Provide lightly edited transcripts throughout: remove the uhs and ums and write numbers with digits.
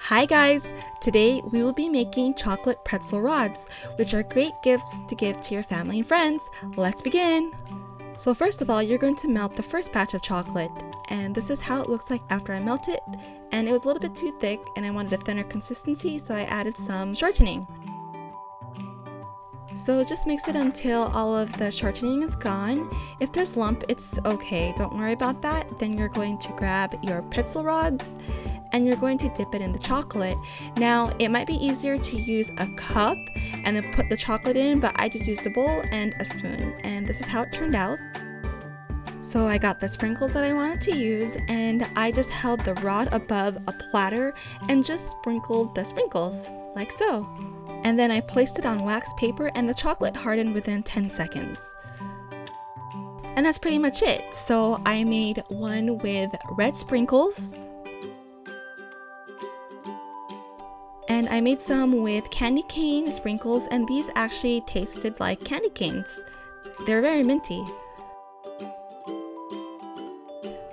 Hi guys! Today we will be making chocolate pretzel rods, which are great gifts to give to your family and friends. Let's begin! So first of all, you're going to melt the first batch of chocolate, and this is how it looks like after I melt it. And it was a little bit too thick and I wanted a thinner consistency, so I added some shortening. So just mix it until all of the shortening is gone. If there's lump, it's okay, don't worry about that. Then you're going to grab your pretzel rods and you're going to dip it in the chocolate. Now, it might be easier to use a cup and then put the chocolate in, but I just used a bowl and a spoon, and this is how it turned out. So I got the sprinkles that I wanted to use, and I just held the rod above a platter and just sprinkled the sprinkles, like so. And then I placed it on wax paper and the chocolate hardened within 10 seconds. And that's pretty much it. So I made one with red sprinkles. And I made some with candy cane sprinkles, and these actually tasted like candy canes. They're very minty.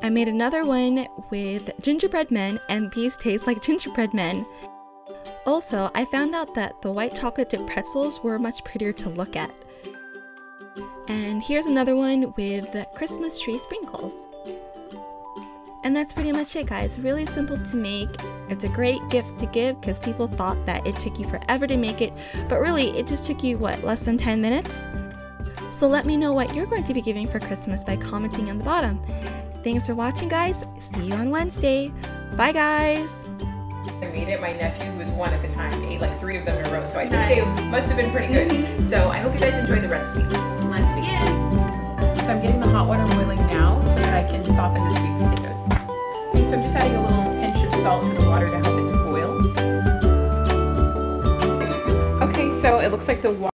I made another one with gingerbread men, and these taste like gingerbread men. Also, I found out that the white chocolate dipped pretzels were much prettier to look at. And here's another one with Christmas tree sprinkles. And that's pretty much it, guys. Really simple to make. It's a great gift to give because people thought that it took you forever to make it, but really it just took you, less than 10 minutes? So let me know what you're going to be giving for Christmas by commenting on the bottom. Thanks for watching, guys. See you on Wednesday. Bye, guys. I made it. My nephew was one at the time, ate like 3 of them in a row, so I think they must have been pretty good. So I hope you guys enjoy the recipe. Let's begin. So I'm getting the hot water boiling now so that I can soften the sweet potatoes. Okay, so I'm just adding a little pinch of salt to the water to help it to boil. Okay, so it looks like the water